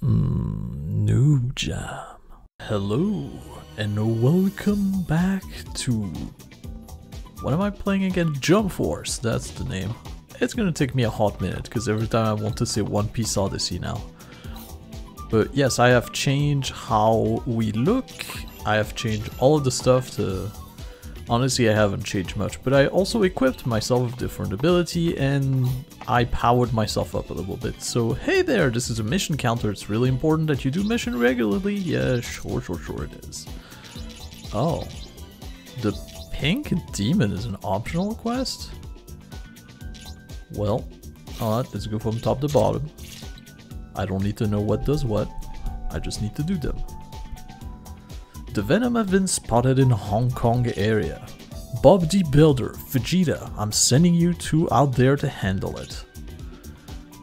No jam. Hello, and welcome back to... What am I playing again? Jump Force, that's the name. It's gonna take me a hot minute, because every time I want to say One Piece Odyssey now. But yes, I have changed how we look. I have changed all of the stuff to... Honestly, I haven't changed much, but I also equipped myself with different ability and I powered myself up a little bit. So, hey there, this is a mission counter. It's really important that you do mission regularly. Yeah, sure it is. Oh, the pink demon is an optional quest? Well, alright, let's go from top to bottom. I don't need to know what does what. I just need to do them. The Venom have been spotted in Hong Kong area. Bob the Builder, Vegeta, I'm sending you two out there to handle it.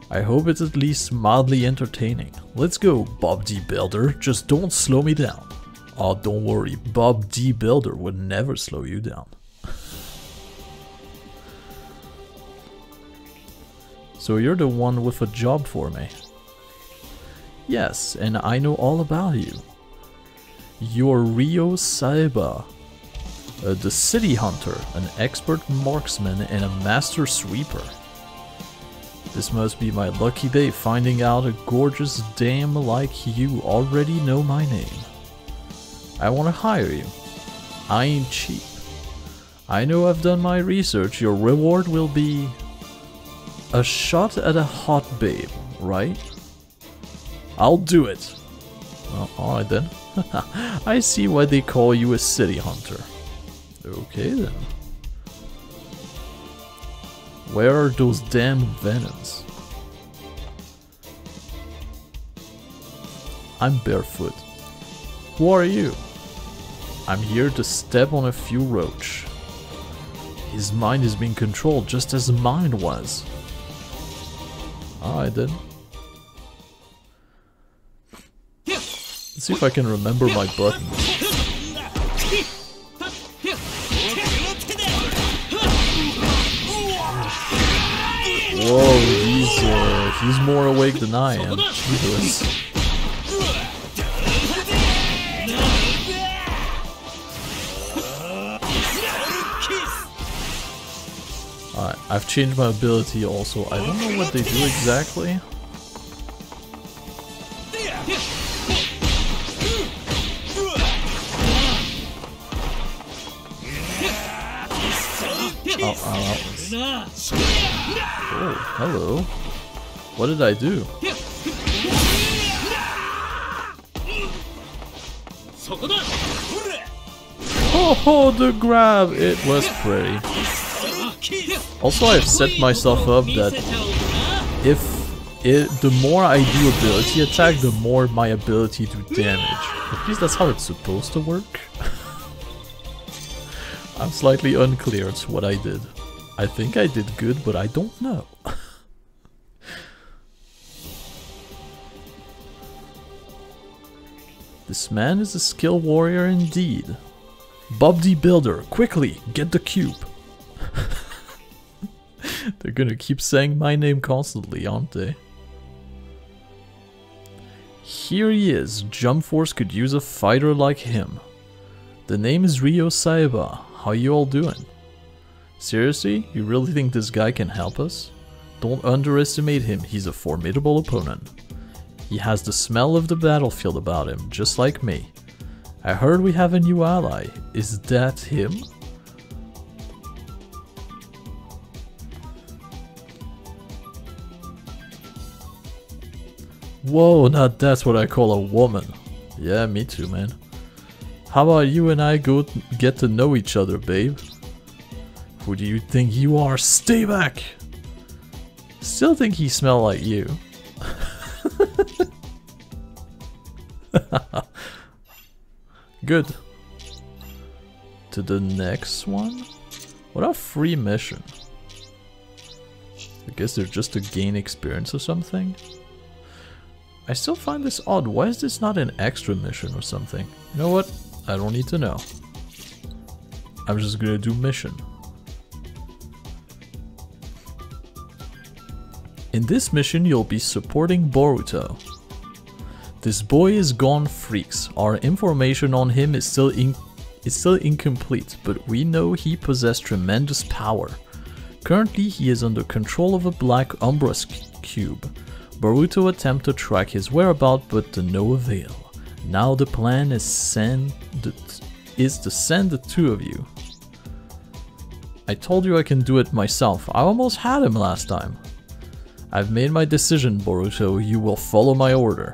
I hope it's at least mildly entertaining. Let's go, Bob the Builder, just don't slow me down. Oh, don't worry, Bob the Builder would never slow you down. So you're the one with a job for me. Yes, and I know all about you. You're Ryo Saiba, the City Hunter, an expert marksman and a master sweeper. This must be my lucky day finding out a gorgeous dame like you already know my name. I want to hire you. I ain't cheap. I know I've done my research. Your reward will be... a shot at a hot babe, right? I'll do it. Oh, alright then. I see why they call you a city hunter. Okay then. Where are those damn Venoms? I'm barefoot. Who are you? I'm here to step on a few roach. His mind is being controlled just as mine was. Alright then. Let's see if I can remember my button. Whoa, he's more awake than I am. Jesus. Alright, I've changed my ability also. I don't know what they do exactly. Oh, hello. What did I do? Oh, the grab! It was pretty. Also, I've set myself up that the more I do ability attack, the more my ability do damage. At least that's how it's supposed to work. I'm slightly unclear as to what I did. I think I did good, but I don't know. This man is a skill warrior indeed. Bob the Builder, quickly, get the cube. They're gonna keep saying my name constantly, aren't they? Here he is. Jump Force could use a fighter like him. The name is Ryo Saiba. How you all doing? Seriously? You really think this guy can help us? Don't underestimate him, he's a formidable opponent. He has the smell of the battlefield about him, just like me. I heard we have a new ally. Is that him? Whoa, now that's what I call a woman. Yeah, me too, man. How about you and I go get to know each other, babe? Who do you think you are? Stay back! Still think he smelled like you. Good. To the next one? What a free mission. I guess they're just to gain experience or something. I still find this odd. Why is this not an extra mission or something? You know what? I don't need to know. I'm just gonna do mission. In this mission you'll be supporting Boruto. This boy is gone freaks. Our information on him is still incomplete, but we know he possessed tremendous power. Currently he is under control of a black Umbra cube. Boruto attempts to track his whereabouts, but to no avail. Now the plan is to send the two of you. I told you I can do it myself. I almost had him last time. I've made my decision, Boruto. You will follow my order.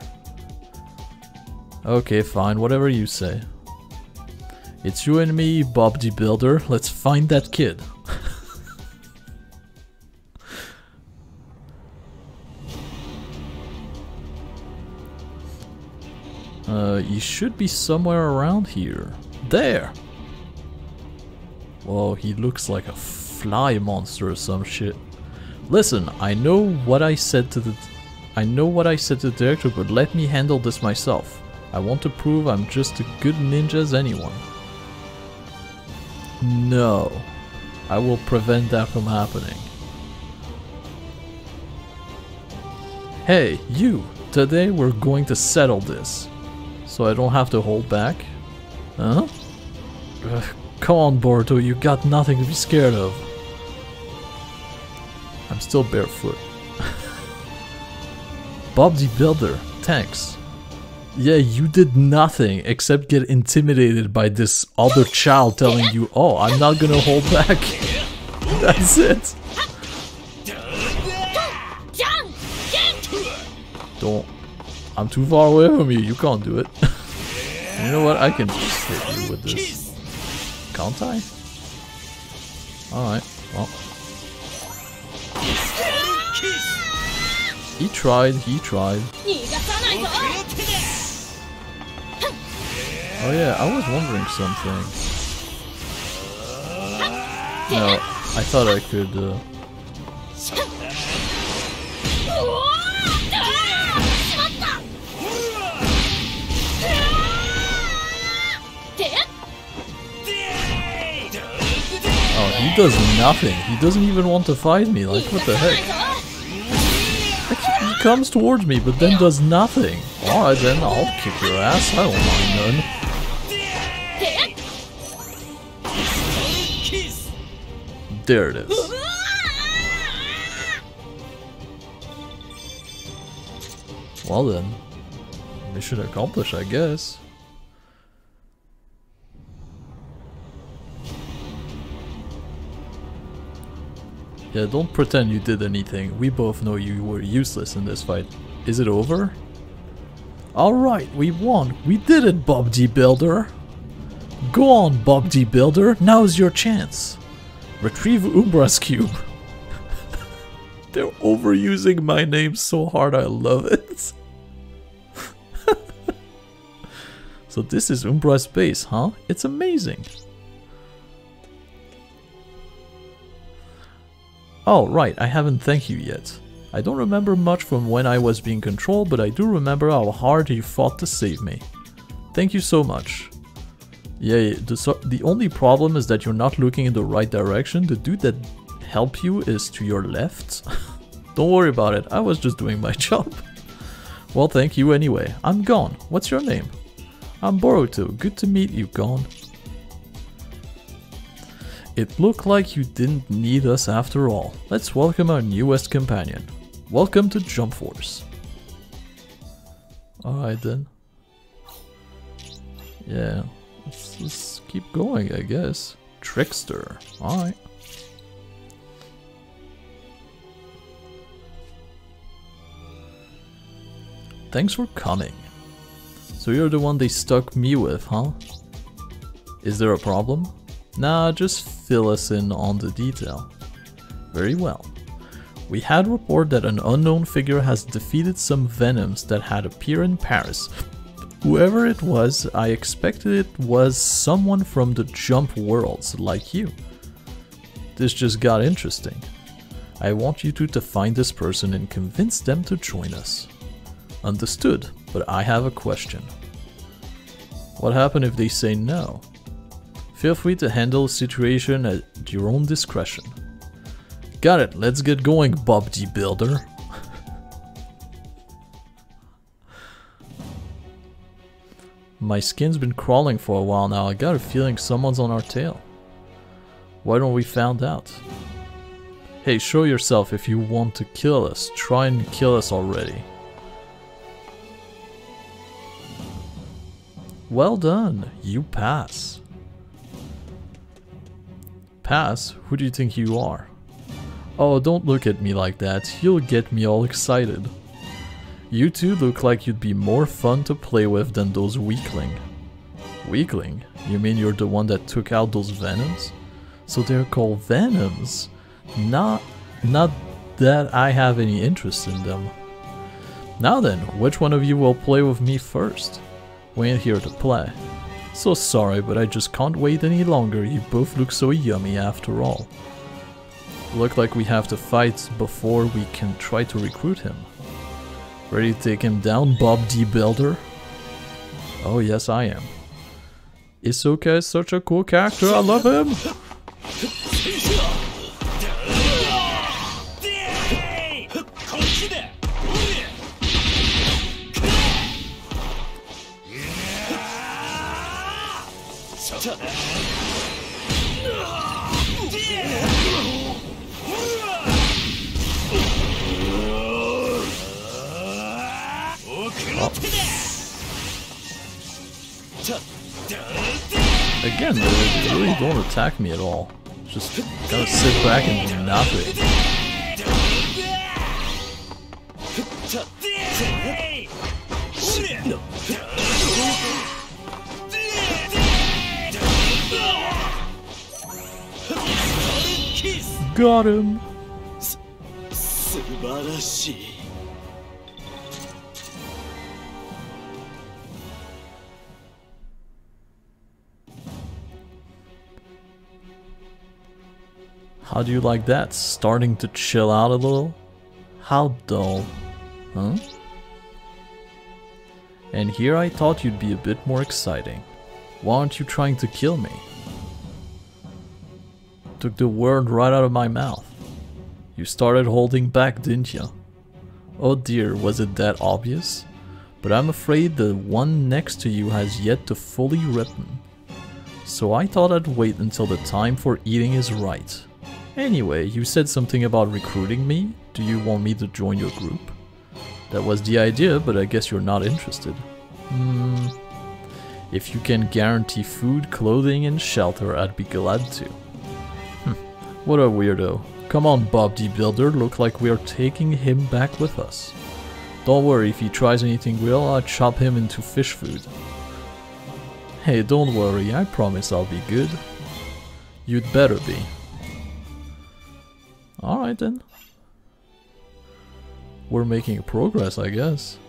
Okay, fine. Whatever you say. It's you and me, Bob the Builder. Let's find that kid. You should be somewhere around here. There! Whoa, he looks like a fly monster or some shit. Listen, I know what I said to the director, but let me handle this myself. I want to prove I'm just as good ninja as anyone. No. I will prevent that from happening. Hey, you! Today we're going to settle this. So I don't have to hold back. Huh? Come on, Boruto, you got nothing to be scared of. I'm still barefoot. Bob the Builder, thanks. Yeah, you did nothing except get intimidated by this other child telling you, oh, I'm not gonna hold back. That's it. Don't. I'm too far away from you, you can't do it. You know what, I can just hit you with this. Can't I? Alright, well. He tried, he tried. Oh yeah, I was wondering something. No, I thought I could... Oh, he does nothing. He doesn't even want to fight me. Like, what the heck? He comes towards me, but then does nothing. Alright then, I'll kick your ass. I don't mind none. There it is. Well then, mission accomplished, I guess. Yeah, don't pretend you did anything. We both know you were useless in this fight. Is it over? Alright, we won. We did it, Bob the Builder. Go on, Bob the Builder. Now's your chance. Retrieve Umbra's cube. They're overusing my name so hard, I love it. So this is Umbra's base, huh? It's amazing. Oh right, I haven't thanked you yet. I don't remember much from when I was being controlled, but I do remember how hard you fought to save me. Thank you so much. Yeah, the only problem is that you're not looking in the right direction. The dude that helped you is to your left. Don't worry about it, I was just doing my job. Well, thank you anyway. I'm Gon. What's your name? I'm Boruto. Good to meet you, Gon. It looked like you didn't need us after all. Let's welcome our newest companion. Welcome to Jump Force. Alright then. Yeah. Let's just keep going, I guess. Trickster. Alright. Thanks for coming. So you're the one they stuck me with, huh? Is there a problem? Nah, just fill us in on the detail. Very well. We had report that an unknown figure has defeated some Venoms that had appeared in Paris. Whoever it was, I expected it was someone from the Jump worlds, like you. This just got interesting. I want you two to find this person and convince them to join us. Understood, but I have a question. What happens if they say no? Feel free to handle the situation at your own discretion. Got it, let's get going, Bob the Builder. My skin's been crawling for a while now. I got a feeling someone's on our tail. Why don't we find out? Hey, show yourself if you want to kill us. Try and kill us already. Well done. You pass. Pass? Who do you think you are? Oh, don't look at me like that. You'll get me all excited. You two look like you'd be more fun to play with than those weakling. Weakling? You mean you're the one that took out those Venoms? So they're called Venoms? Not that I have any interest in them. Now then, which one of you will play with me first? We ain't here to play. So sorry, but I just can't wait any longer. You both look so yummy after all. Look like we have to fight before we can try to recruit him. Ready to take him down, Bob D. Builder? Oh yes, I am. Hisoka is such a cool character, I love him! Again, they really don't attack me at all. Just gotta sit back and do nothing. Got him! How do you like that? Starting to chill out a little? How dull. Huh? And here I thought you'd be a bit more exciting. Why aren't you trying to kill me? Took the word right out of my mouth. You started holding back, didn't you? Oh dear, was it that obvious? But I'm afraid the one next to you has yet to fully rip me. So I thought I'd wait until the time for eating is right. Anyway, you said something about recruiting me. Do you want me to join your group? That was the idea, but I guess you're not interested. If you can guarantee food, clothing, and shelter, I'd be glad to. What a weirdo. Come on, Bob D. Builder, look like we are taking him back with us. Don't worry, if he tries anything real, I'll chop him into fish food. Hey, don't worry, I promise I'll be good. You'd better be. Alright then. We're making progress, I guess.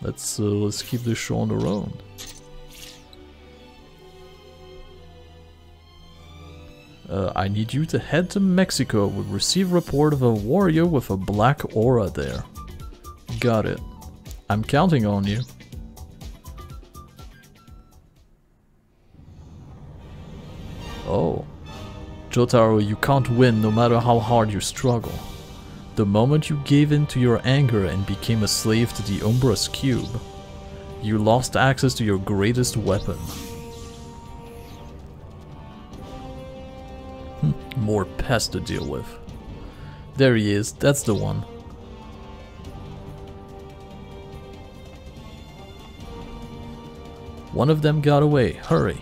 Let's keep this show on the road. I need you to head to Mexico. We'll receive report of a warrior with a black aura there. Got it. I'm counting on you. Oh. Jotaro, you can't win no matter how hard you struggle. The moment you gave in to your anger and became a slave to the Umbra's cube, you lost access to your greatest weapon. More pests to deal with. There he is, that's the one. One of them got away, hurry.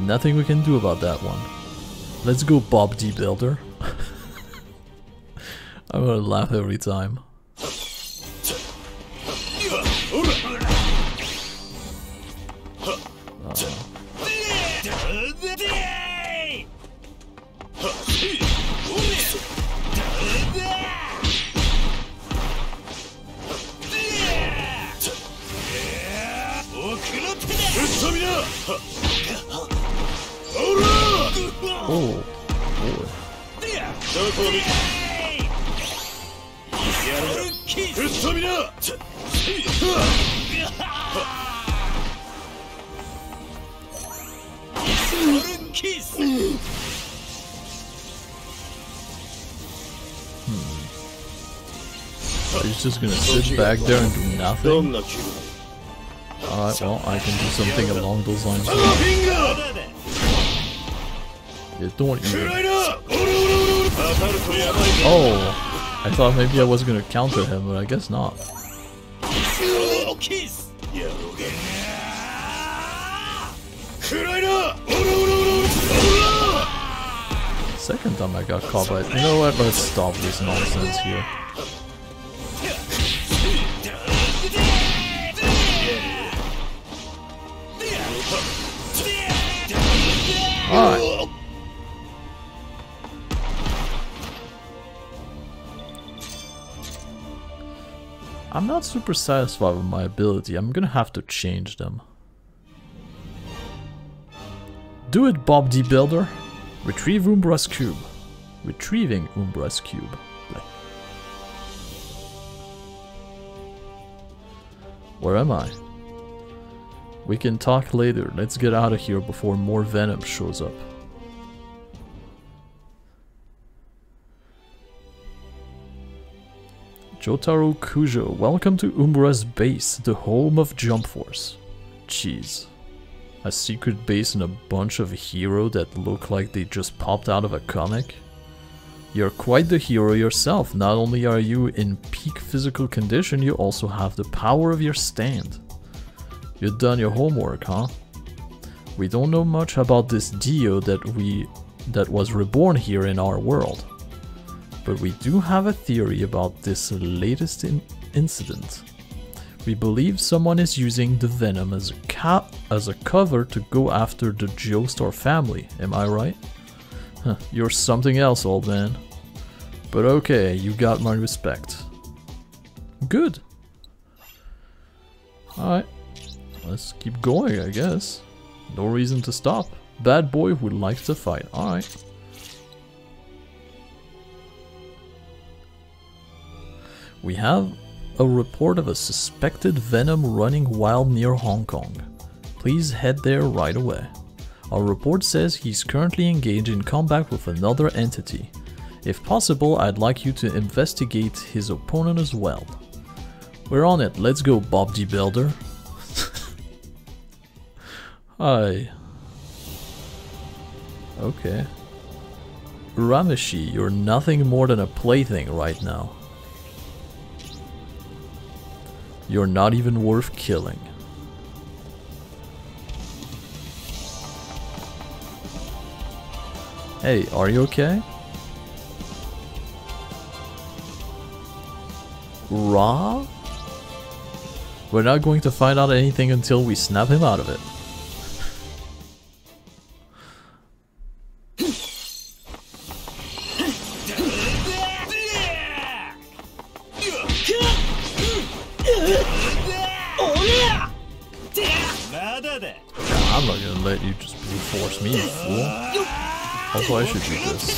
Nothing we can do about that one. Let's go, Bob D. Builder. I'm gonna laugh every time. Oh, boy. She's just gonna sit back there and do nothing? Alright, well, I can do something along those lines. Yeah, don't even... Oh! I thought maybe I was gonna counter him, but I guess not. Second time I got caught by it. You know what? Let's stop this nonsense here. Alright. I'm not super satisfied with my ability. I'm gonna have to change them. Do it, Bob D. Builder. Retrieve Umbra's cube. Retrieving Umbra's cube. Where am I? We can talk later. Let's get out of here before more venom shows up. Jotaro Kujo, welcome to Umbra's base, the home of Jump Force. Jeez. A secret base and a bunch of heroes that look like they just popped out of a comic? You're quite the hero yourself. Not only are you in peak physical condition, you also have the power of your stand. You've done your homework, huh? We don't know much about this Dio that was reborn here in our world. But we do have a theory about this latest incident. We believe someone is using the venom as a cover to go after the Joestar family, am I right? Huh, you're something else, old man. But okay, you got my respect. Good. Alright, let's keep going, I guess. No reason to stop. Bad boy would like to fight, alright. We have a report of a suspected venom running wild near Hong Kong. Please head there right away. Our report says he's currently engaged in combat with another entity. If possible, I'd like you to investigate his opponent as well. We're on it, let's go, Bob D. Builder. Hi. Okay. Uramishi, you're nothing more than a plaything right now. You're not even worth killing. Hey, are you okay? Raw? We're not going to find out anything until we snap him out of it. I should do this.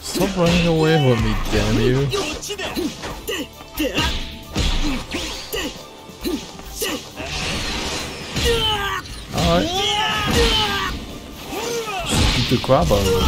Stop running away from me, damn you. Alright. Just beat the crap out of him.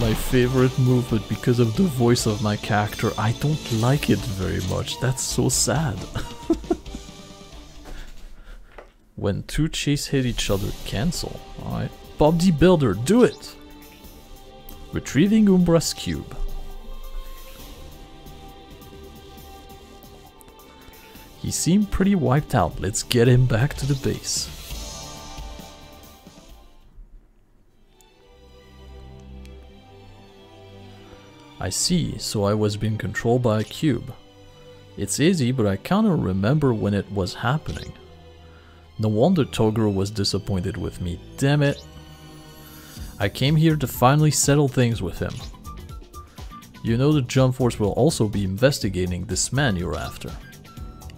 My favorite move, but because of the voice of my character, I don't like it very much. That's so sad. When two chase hit each other, cancel. Alright. Bob D. Builder, do it! Retrieving Umbra's cube. He He seemed pretty wiped out. Let's get him back to the base. I see, so I was being controlled by a cube. It's easy, but I kinda remember when it was happening. No wonder Toguro was disappointed with me, damn it. I came here to finally settle things with him. You know the Jump Force will also be investigating this man you're after.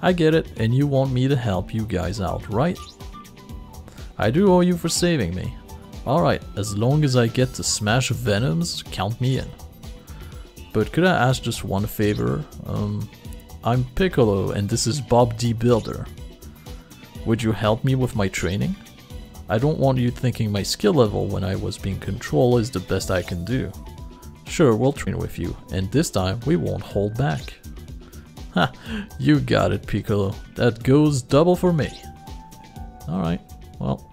I get it, and you want me to help you guys out, right? I do owe you for saving me. Alright, as long as I get to smash Venoms, count me in. But could I ask just one favor? I'm Piccolo and this is Bob D. Builder. Would you help me with my training? I don't want you thinking my skill level when I was being controlled is the best I can do. Sure, we'll train with you, and this time we won't hold back. Ha, you got it, Piccolo. That goes double for me. Alright, well.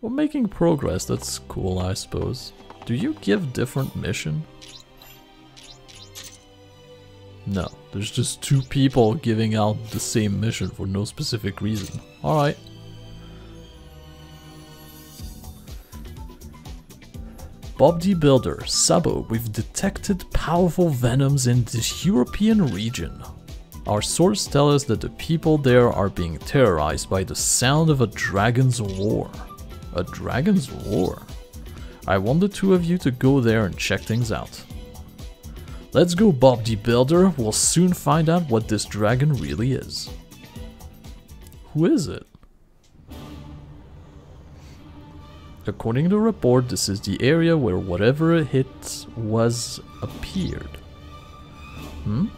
We're making progress, that's cool I suppose. Do you give different mission? No, there's just two people giving out the same mission for no specific reason. Alright. Bob D. Builder, Sabo, we've detected powerful venoms in this European region. Our sources tell us that the people there are being terrorized by the sound of a dragon's roar. A dragon's roar? I want the two of you to go there and check things out. Let's go, Bob D. Builder, we'll soon find out what this dragon really is. Who is it? According to the report, this is the area where whatever it hit was appeared.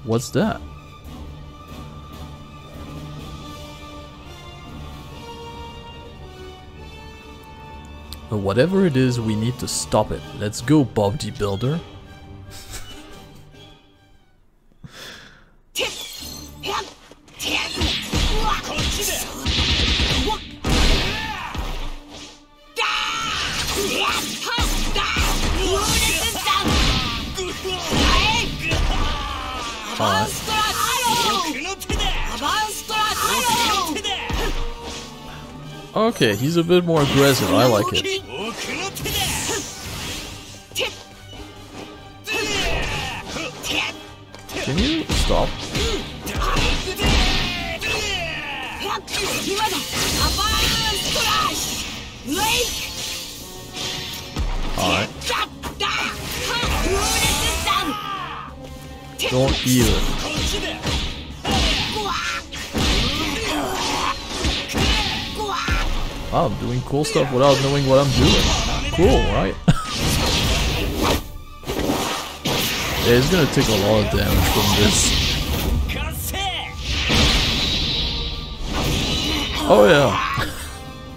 What's that? But whatever it is, we need to stop it. Let's go, Bob D. Builder. Okay, he's a bit more aggressive, I like it. Can you stop? Alright. Don't either. Wow, I'm doing cool stuff without knowing what I'm doing. Cool, right? Yeah, it's gonna take a lot of damage from this. Oh yeah.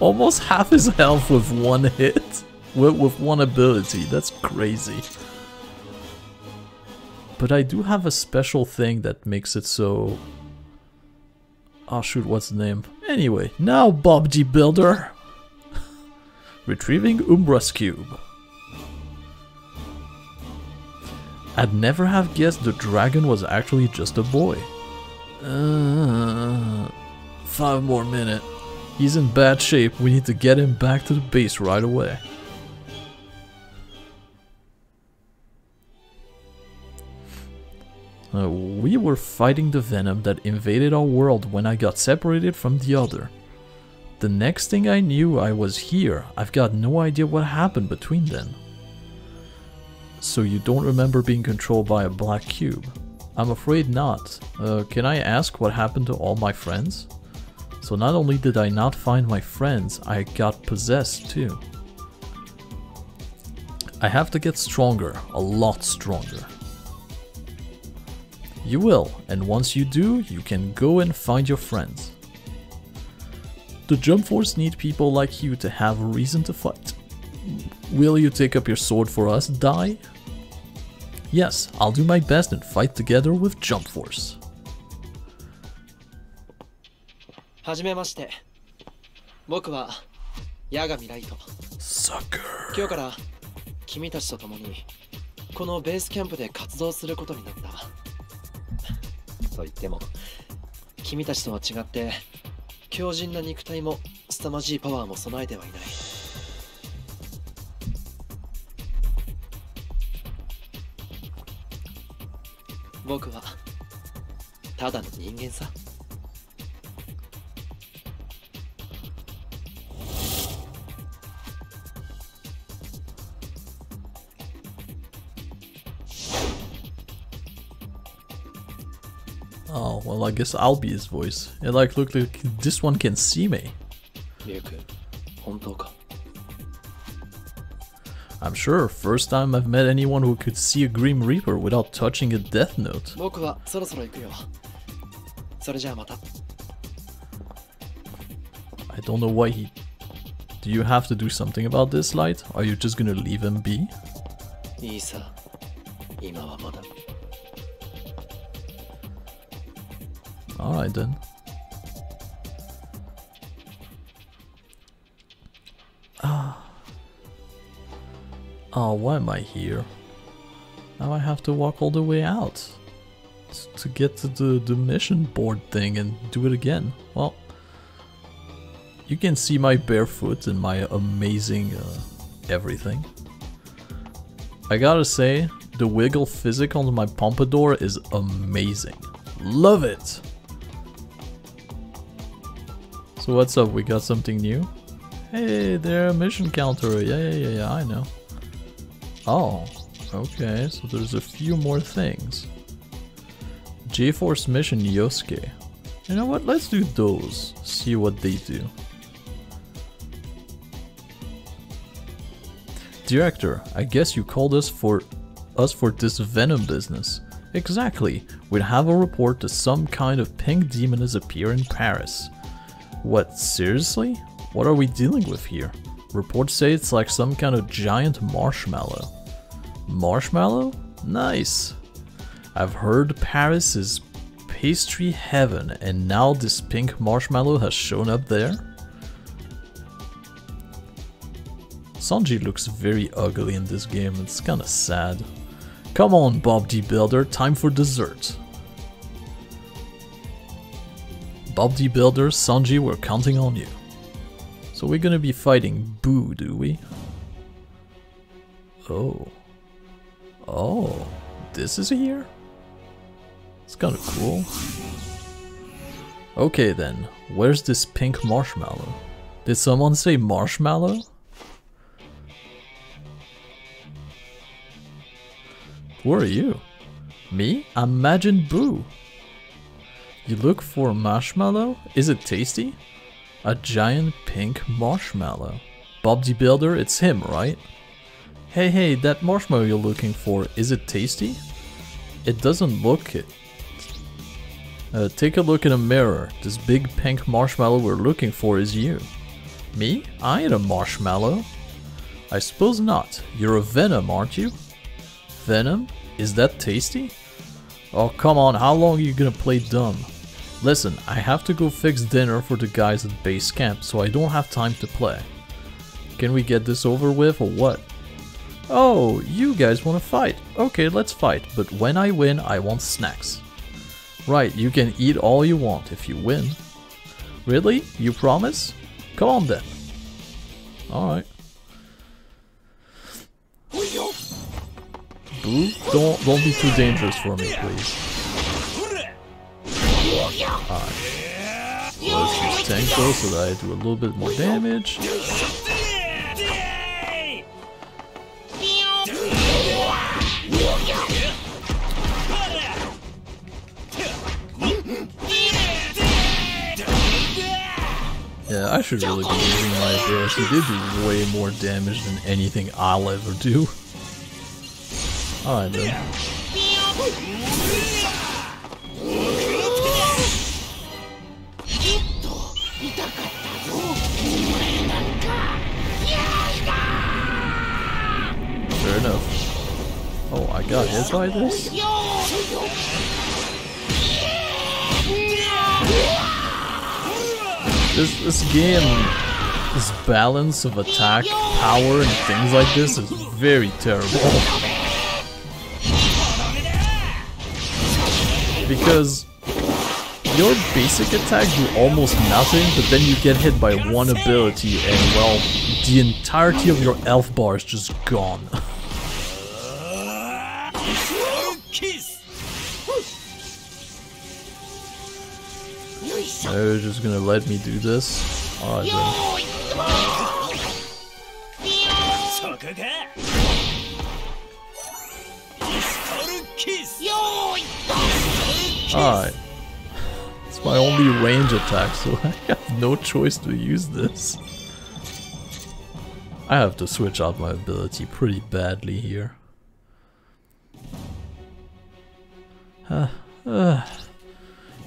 Almost half his health with one hit. With one ability, that's crazy. But I do have a special thing that makes it so... Oh shoot, what's the name? Anyway, now Bob D. Builder! Retrieving Umbra's cube. I'd never have guessed the dragon was actually just a boy. 5 more minutes. He's in bad shape, we need to get him back to the base right away. We were fighting the venom that invaded our world when I got separated from the other. The next thing I knew, I was here. I've got no idea what happened between then. So you don't remember being controlled by a black cube? I'm afraid not. Can I ask what happened to all my friends? So not only did I not find my friends, I got possessed too. I have to get stronger, a lot stronger. You will, and once you do, you can go and find your friends. The Jump Force need people like you to have a reason to fight. Will you take up your sword for us, Dai? Yes, I'll do my best and fight together with Jump Force. Hajimemashite. Boku wa Yagami Light. Sucker. Kyou kara kimi tachi to tomo ni kono base camp de katsudou suru koto ni natta. と言っても君たちとは違って強靭な肉体も凄まじいパワーも備えてはいない。僕はただの人間さ。Oh, well, I guess I'll be his voice. It like look like this one can see me. I'm sure, first time I've met anyone who could see a Grim Reaper without touching a death note. I don't know why he... Do you have to do something about this, Light? Are you just gonna leave him be? Alright then. Oh, why am I here? Now I have to walk all the way out to get to the mission board thing and do it again. Well, you can see my barefoot and my amazing everything. I gotta say, the wiggle physic on my pompadour is amazing. Love it! So what's up, we got something new? Hey there, mission counter, yeah, I know. Oh, okay, so there's a few more things. J-Force mission Yosuke. You know what, let's do those, see what they do. Director, I guess you called us for this Venom business. Exactly, we'd have a report that some kind of pink demon has appeared in Paris. What, seriously? What are we dealing with here? Reports say it's like some kind of giant marshmallow. Marshmallow? Nice! I've heard Paris is pastry heaven and now this pink marshmallow has shown up there? Sanji looks very ugly in this game, it's kinda sad. Come on, Bob D. Builder, time for dessert! Bob D. Builder, Sanji, we're counting on you. So we're gonna be fighting Boo, do we? Oh. Oh. This is here? It's kinda cool. Okay then, where's this pink marshmallow? Did someone say marshmallow? Who are you? Me? I'm Majin Boo. You look for a marshmallow? Is it tasty? A giant pink marshmallow. Bob the Builder, it's him, right? Hey, that marshmallow you're looking for, is it tasty? It doesn't look it. Take a look in a mirror. This big pink marshmallow we're looking for is you. Me? I ain't a marshmallow. I suppose not. You're a Venom, aren't you? Venom? Is that tasty? Oh come on, how long are you gonna play dumb? Listen, I have to go fix dinner for the guys at base camp, so I don't have time to play. Can we get this over with or what? Oh, you guys wanna fight? Okay, let's fight, but when I win, I want snacks. Right, you can eat all you want if you win. Really? You promise? Come on then. Alright. Boo, don't be too dangerous for me, please. Alright, let's just tank those so that I do a little bit more damage. Yeah, I should really be using my ability. They do way more damage than anything I'll ever do. Alright then. Fair enough. Oh, I got hit by this? This game, this balance of attack, power, and things like this is very terrible. Because your basic attack do almost nothing, but then you get hit by one ability and, well, the entirety of your elf bar is just gone. They're just gonna let me do this? Alright then. Alright. It's my only range attack, so I have no choice to use this. I have to switch out my ability pretty badly here.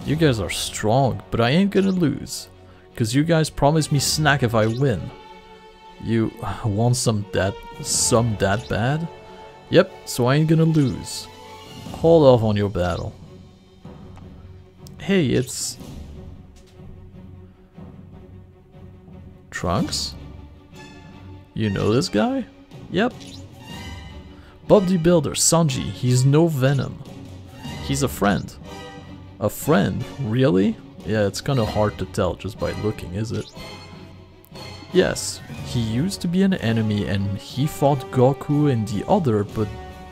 You guys are strong, but I ain't gonna lose. Cause you guys promised me snack if I win. You want some that bad? Yep, so I ain't gonna lose. Hold off on your battle. Hey, it's... Trunks? You know this guy? Yep. Bob the Builder, Sanji, he's no Venom. He's a friend. A friend? Really? Yeah, it's kinda hard to tell just by looking, is it? Yes, he used to be an enemy and he fought Goku and the other, but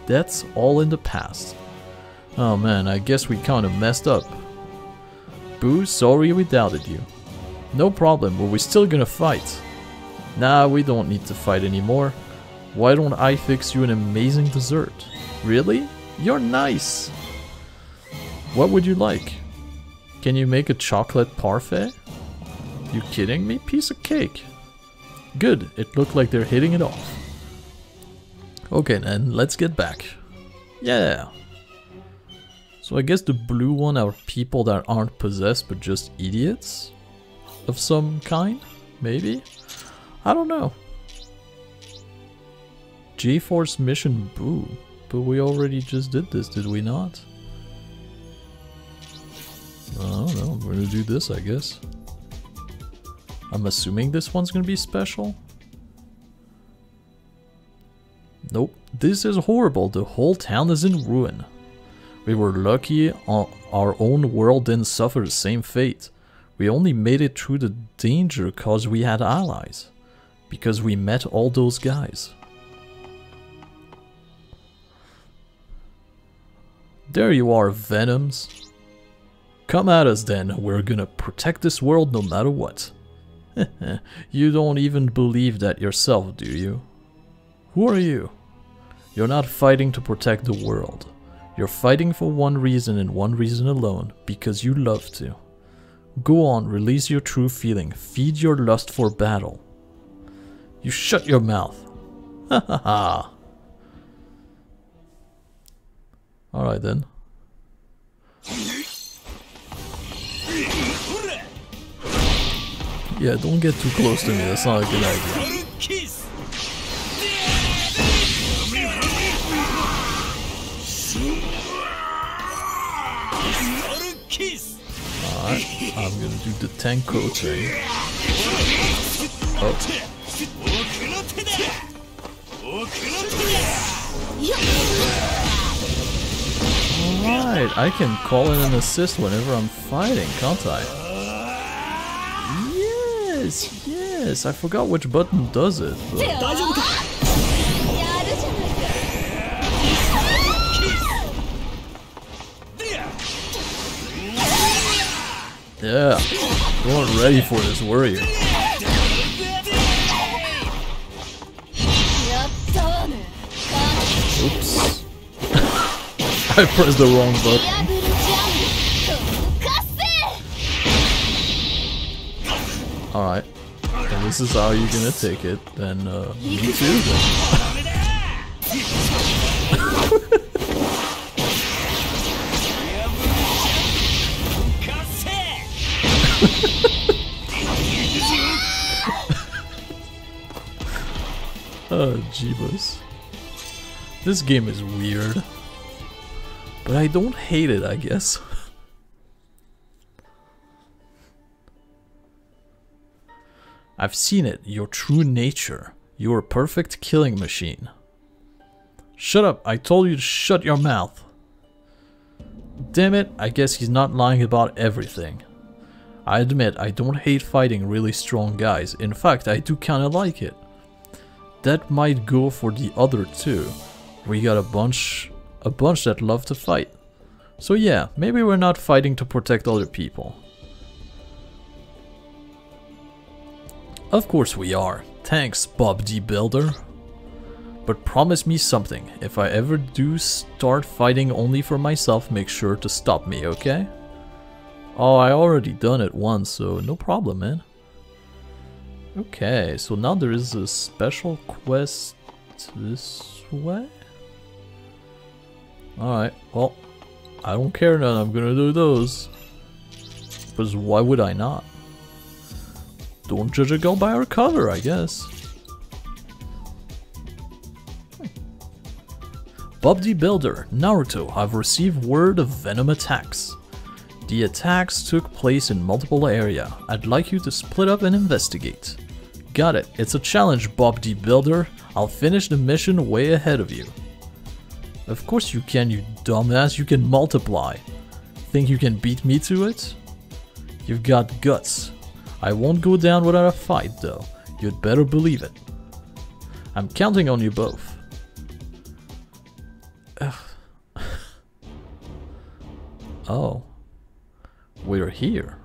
that's all in the past. Oh man, I guess we kinda messed up. Boo, sorry we doubted you. No problem, but we're still gonna fight. Nah, we don't need to fight anymore. Why don't I fix you an amazing dessert? Really? You're nice! What would you like? Can you make a chocolate parfait? You kidding me? Piece of cake. Good, it looked like they're hitting it off. Okay then, let's get back. Yeah! So I guess the blue one are people that aren't possessed but just idiots? Of some kind? Maybe? I don't know. G-Force Mission Boo. But we already just did this, did we not? I don't know, we're gonna do this I guess. I'm assuming this one's gonna be special? Nope. This is horrible. The whole town is in ruin. We were lucky our own world didn't suffer the same fate. We only made it through the danger cause we had allies. Because we met all those guys. There you are, Venoms. Come at us then. We're gonna protect this world no matter what. You don't even believe that yourself, do you? Who are you? You're not fighting to protect the world. You're fighting for one reason and one reason alone, because you love to. Go on, release your true feeling, feed your lust for battle. You shut your mouth. Ha ha ha. Alright then. Yeah, don't get too close to me, that's not a good idea. Alright, I'm gonna do the Tenko thing. Oh. Alright, I can call in an assist whenever I'm fighting, can't I? Yes, I forgot which button does it. But... yeah, you weren't ready for this, were you? Oops. I pressed the wrong button. Alright, and this is how you're gonna take it, then me too then. Oh jeebus. This game is weird. But I don't hate it, I guess. I've seen it, your true nature. You're a perfect killing machine. Shut up, I told you to shut your mouth. damn it, I guess he's not lying about everything. I admit, I don't hate fighting really strong guys, in fact, I do kinda like it. That might go for the other two. We got a bunch that love to fight. So yeah, maybe we're not fighting to protect other people. Of course we are. Thanks, Bob the Builder. But promise me something. If I ever do start fighting only for myself, make sure to stop me, okay? Oh, I already done it once, so no problem, man. Okay, so now there is a special quest this way? Alright, well, I don't care now, I'm gonna do those. Because why would I not? Don't judge a girl by her cover, I guess. Bob the Builder, Naruto, I've received word of Venom attacks. The attacks took place in multiple areas. I'd like you to split up and investigate. Got it, it's a challenge, Bob the Builder. I'll finish the mission way ahead of you. Of course you can, you dumbass, you can multiply. Think you can beat me to it? You've got guts. I won't go down without a fight though, you'd better believe it. I'm counting on you both. Oh, we're here.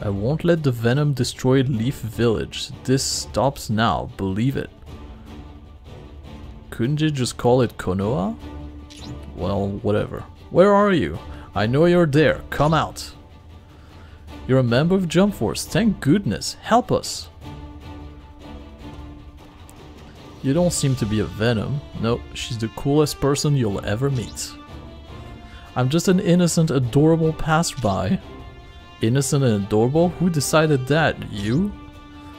I won't let the venom destroy Leaf Village. This stops now, believe it. Couldn't you just call it Konoha? Well, whatever. Where are you? I know you're there. Come out. You're a member of Jump Force. Thank goodness. Help us. You don't seem to be a Venom. Nope, she's the coolest person you'll ever meet. I'm just an innocent, adorable passerby. Innocent and adorable? Who decided that? You?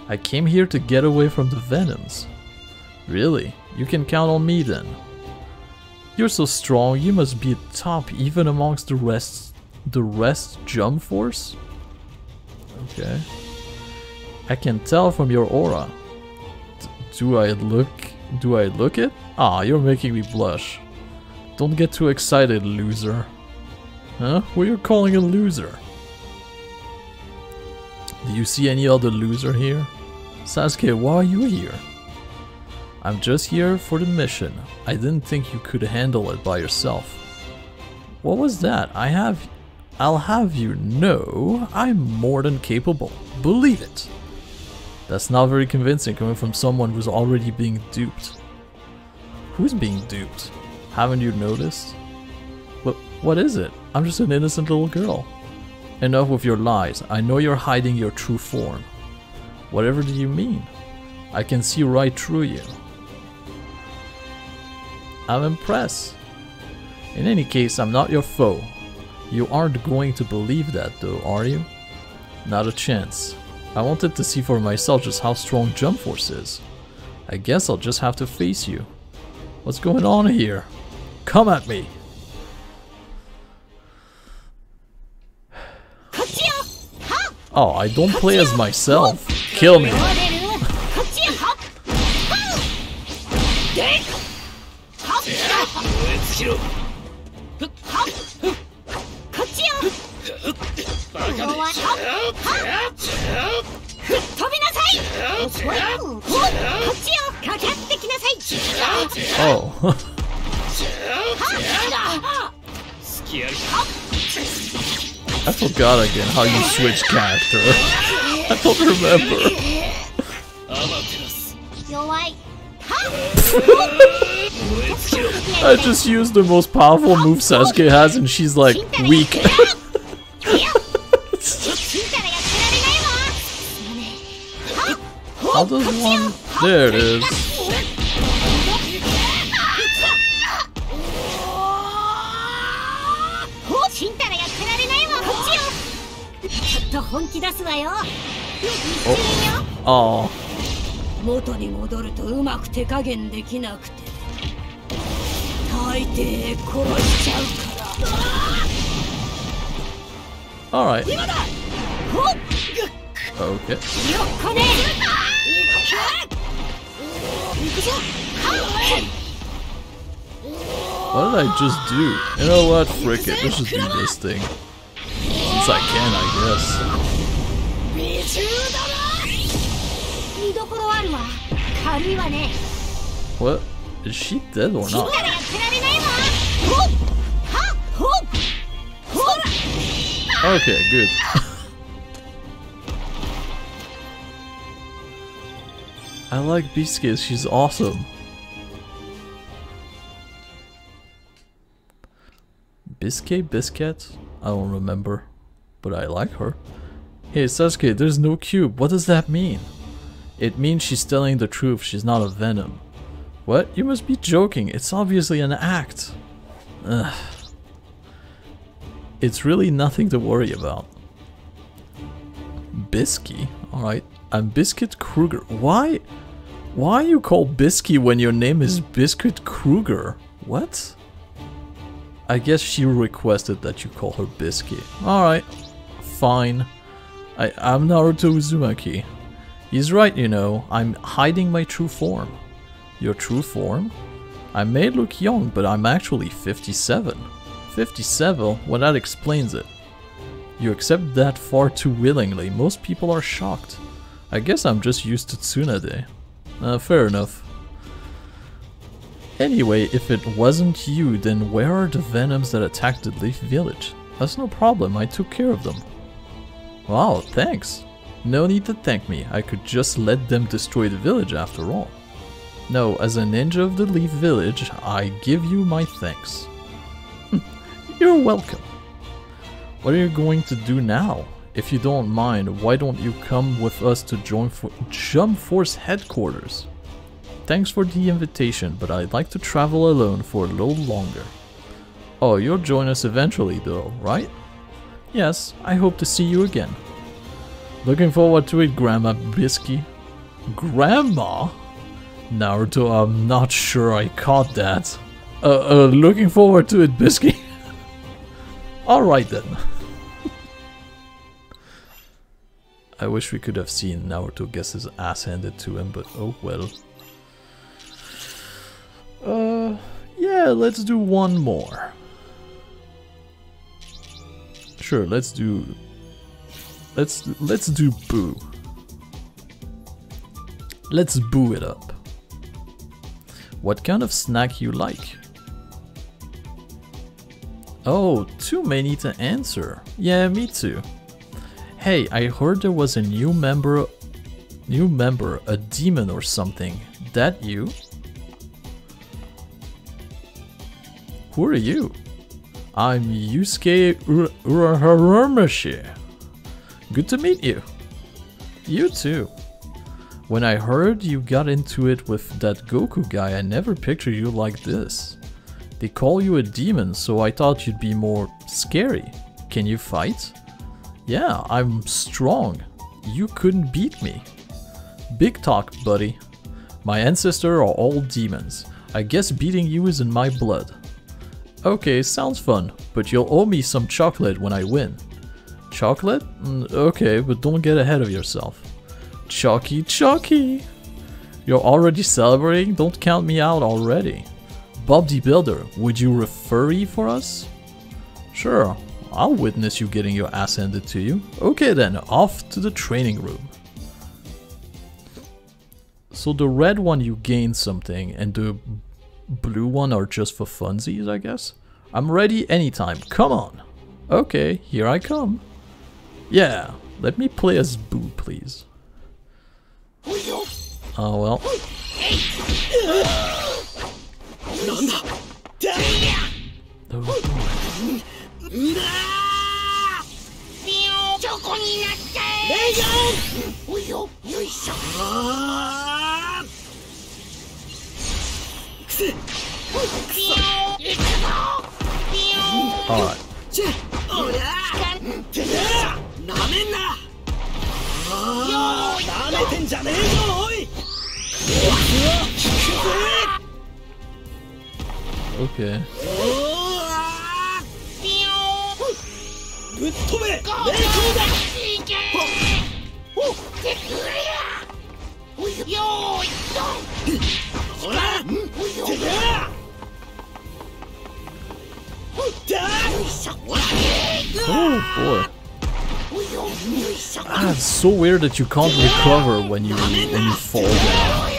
I came here to get away from the Venoms. Really? You can count on me then. You're so strong, you must be at top even amongst the rest Jump Force? Okay. I can tell from your aura. Do I look it? Ah, you're making me blush. Don't get too excited, loser. Huh? Who are you calling a loser? Do you see any other loser here? Sasuke, why are you here? I'm just here for the mission. I didn't think you could handle it by yourself. What was that? I'll have you know I'm more than capable. Believe it. That's not very convincing coming from someone who's already being duped. Who's being duped? Haven't you noticed? But what is it? I'm just an innocent little girl. Enough with your lies. I know you're hiding your true form. Whatever do you mean? I can see right through you. I'm impressed. In any case, I'm not your foe. You aren't going to believe that though, are you? Not a chance. I wanted to see for myself just how strong Jump Force is. I guess I'll just have to face you. What's going on here? Come at me! Oh, I don't play as myself. Kill me! Oh. I forgot again how you switch character. I don't remember. I just used the most powerful move Sasuke has and she's like, weak. How does one... There it is. Oh. Oh. Alright. Okay. What did I just do? You know what? Frick it. Let's just do this thing. Since I can, I guess. What? Is she dead or not? Okay, good. I like Biscuit, she's awesome. Biscuit? I don't remember, but I like her. Hey Sasuke, there's no cube, what does that mean? It means she's telling the truth, she's not a Venom. What? You must be joking, it's obviously an act. Ugh. It's really nothing to worry about. Biscuit? Alright, I'm Biscuit Kruger. Why? Why you call Biscuit when your name is Biscuit Kruger? What? I guess she requested that you call her Biscuit. Alright, fine. I'm Naruto Uzumaki. He's right, you know. I'm hiding my true form. Your true form? I may look young, but I'm actually 57. 57? Well, that explains it. You accept that far too willingly. Most people are shocked. I guess I'm just used to Tsunade. Fair enough. Anyway, if it wasn't you, then where are the Venoms that attacked the Leaf Village? That's no problem, I took care of them. Wow, thanks. No need to thank me, I could just let them destroy the village after all. No, as a ninja of the Leaf Village, I give you my thanks. You're welcome. What are you going to do now? If you don't mind, why don't you come with us to join Jump Force headquarters? Thanks for the invitation, but I'd like to travel alone for a little longer. Oh, you'll join us eventually though, right? Yes, I hope to see you again. Looking forward to it, Grandma Biscuit. Grandma? Naruto, I'm not sure I caught that. Looking forward to it, Biscuit. Alright then. I wish we could have seen Naruto get his ass handed to him, but oh well. Yeah, let's do one more. Sure, let's do Boo. Let's Boo it up. What kind of snack you like? Oh, too many to answer. Yeah, me too. Hey, I heard there was a new member, a demon or something. That you? Who are you? I'm Yusuke Urahara. Good to meet you. You too. When I heard you got into it with that Goku guy, I never pictured you like this. They call you a demon, so I thought you'd be more scary. Can you fight? Yeah, I'm strong. You couldn't beat me. Big talk, buddy. My ancestors are all demons. I guess beating you is in my blood. Okay, sounds fun, but you'll owe me some chocolate when I win. Chocolate? Okay, but don't get ahead of yourself. Chalky! You're already celebrating? Don't count me out already. Bob the Builder, would you referee for us? Sure, I'll witness you getting your ass handed to you. Okay then, off to the training room. So the red one you gain something and the blue one are just for funsies, I guess? I'm ready anytime, come on! Okay, here I come. Yeah, let me play as Boo, please. Oh well. Alright. Okay. Oh boy. Ah, it's so weird that you can't recover when you fall down.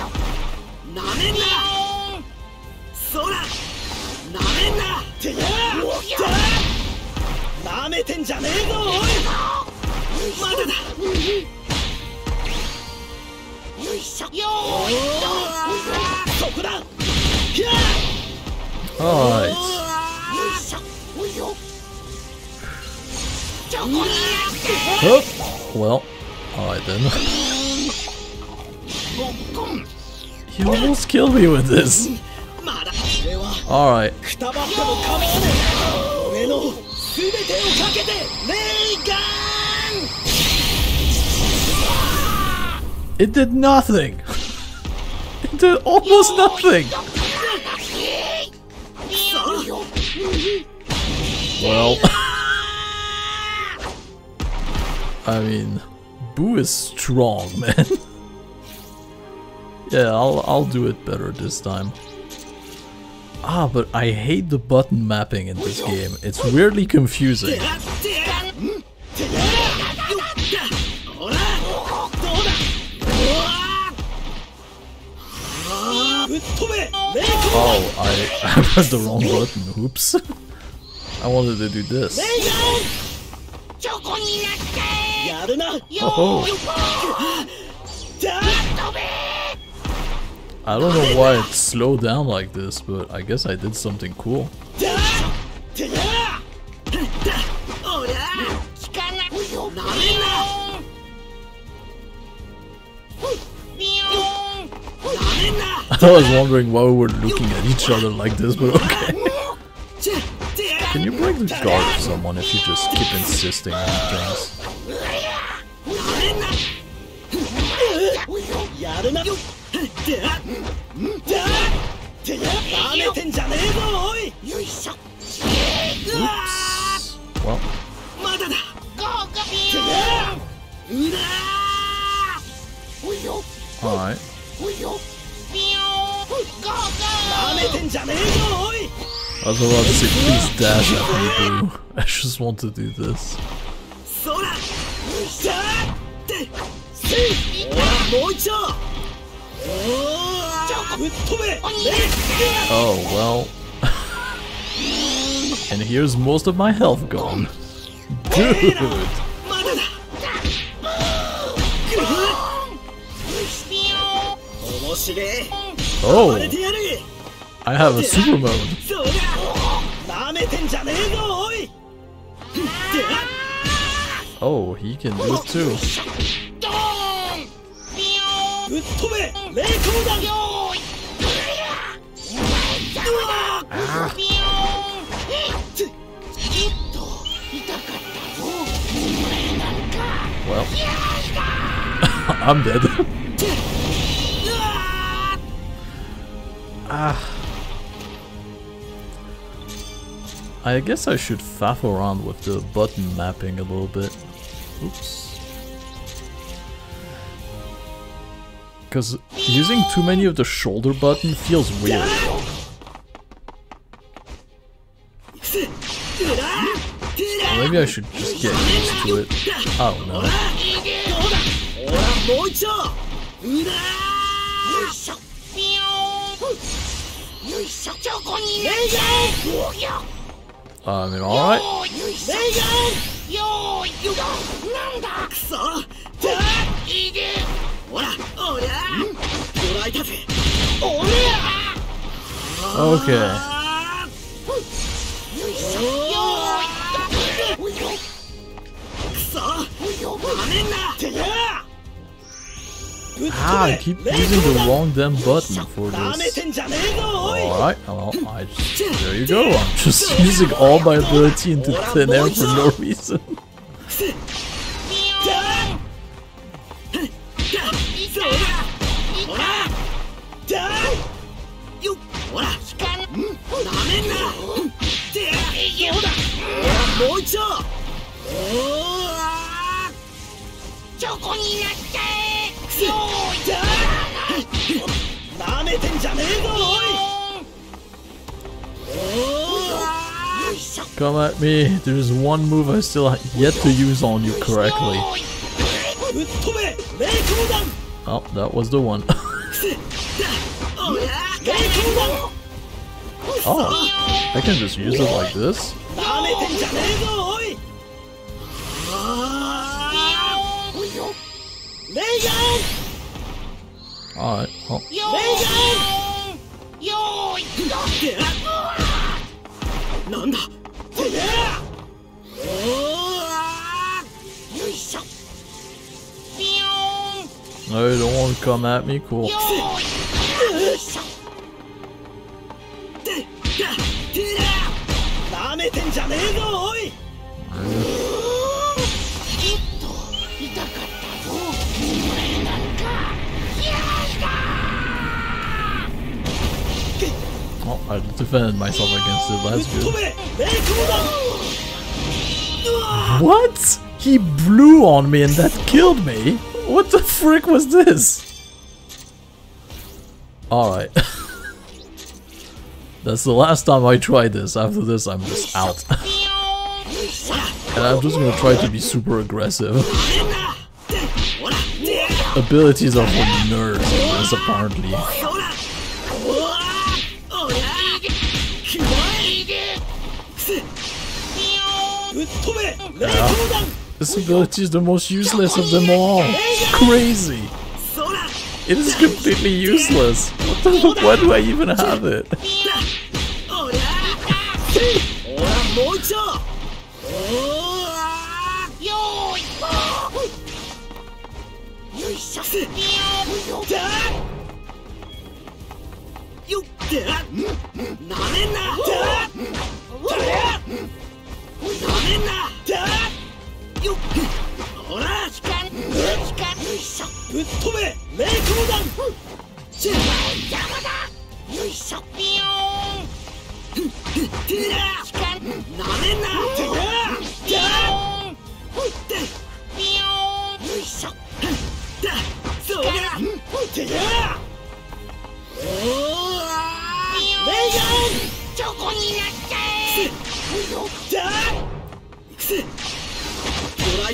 Oh, well, I didn't. You almost killed me with this. Alright. It did nothing. It did almost nothing. Well. I mean, Boo is strong, man. Yeah, I'll do it better this time. Ah, but I hate the button mapping in this game. It's weirdly confusing. Oh, I pressed the wrong button. Oops. I wanted to do this. Oh. I don't know why it slowed down like this, but I guess I did something cool. I was wondering why we were looking at each other like this, but okay. Can you break the guard of someone if you just keep insisting on things? Oops. Well. Alright. I was about to say, please dash at me, Boo. I just want to do this. Oh, well. And here's most of my health gone. Dude! Oh! I have a super mode. Oh, he can do it too. Ah. Well, I'm dead. Ah. I guess I should faff around with the button mapping a little bit. Oops. Because using too many of the shoulder button feels weird. Maybe I should just get used to it. I don't know. I mean, alright. Okay. Ah, I keep using the wrong damn button for this. Alright, well, there you go. I'm just using all my ability into thin air for no reason. Come at me. There's one move I still have yet to use on you correctly. Oh, that was the one. Oh, I can just use it like this? Alright, no, you don't want to come at me? Cool. Oh, I defended myself against it, that's good. What? He blew on me and that killed me? What the frick was this? Alright. That's the last time I try this. After this, I'm just out. And I'm just gonna try to be super aggressive. Abilities are for nerds, that's apparently. Yeah. This ability is the most useless of them all. It's crazy. It is completely useless. What the fuck? Why do I even have it?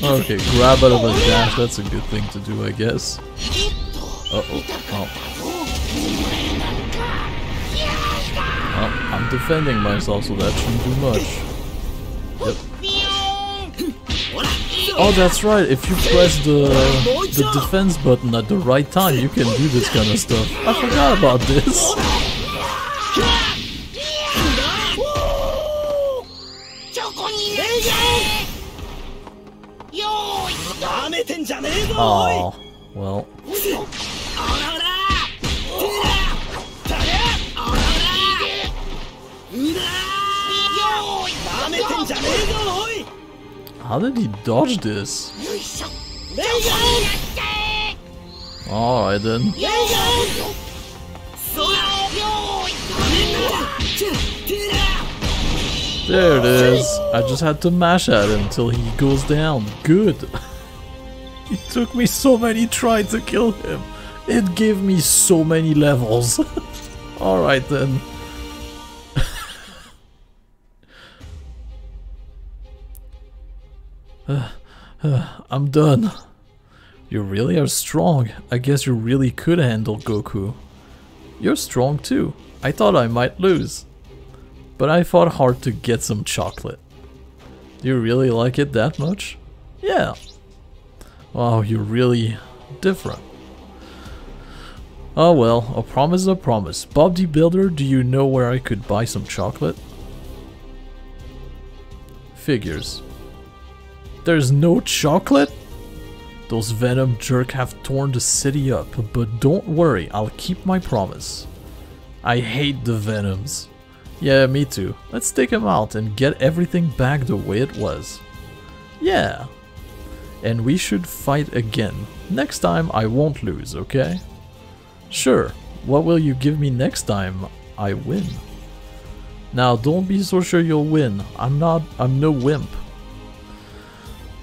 Okay, grab out of a dash, that's a good thing to do, I guess. Oh, I'm defending myself, so that shouldn't do much. Yep. Oh, that's right, if you press the defense button at the right time, you can do this kind of stuff. I forgot about this. Oh, well. How did he dodge this? Alright then. There it is. I just had to mash at him until he goes down. Good. It took me so many tries to kill him. It gave me so many levels. Alright then. I'm done. You really are strong. I guess you really could handle Goku. You're strong too. I thought I might lose. But I fought hard to get some chocolate. Do you really like it that much? Yeah. Wow, you're really different. Oh well, a promise is a promise. Bob the Builder, do you know where I could buy some chocolate? Figures. There's no chocolate? Those Venom jerk have torn the city up, but don't worry, I'll keep my promise. I hate the Venoms. Yeah, me too. Let's take them out and get everything back the way it was. Yeah. And we should fight again. Next time I won't lose, okay? Sure. What will you give me next time I win? Now don't be so sure you'll win. I'm no wimp.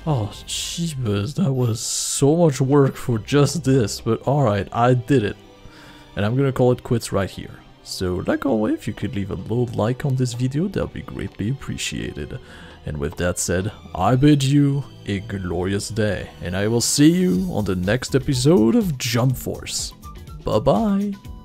Oh jeebus, that was so much work for just this, but alright, I did it. And I'm gonna call it quits right here. So, like always, if you could leave a little like on this video, that would be greatly appreciated. And with that said, I bid you a glorious day, and I will see you on the next episode of Jump Force. Bye-bye!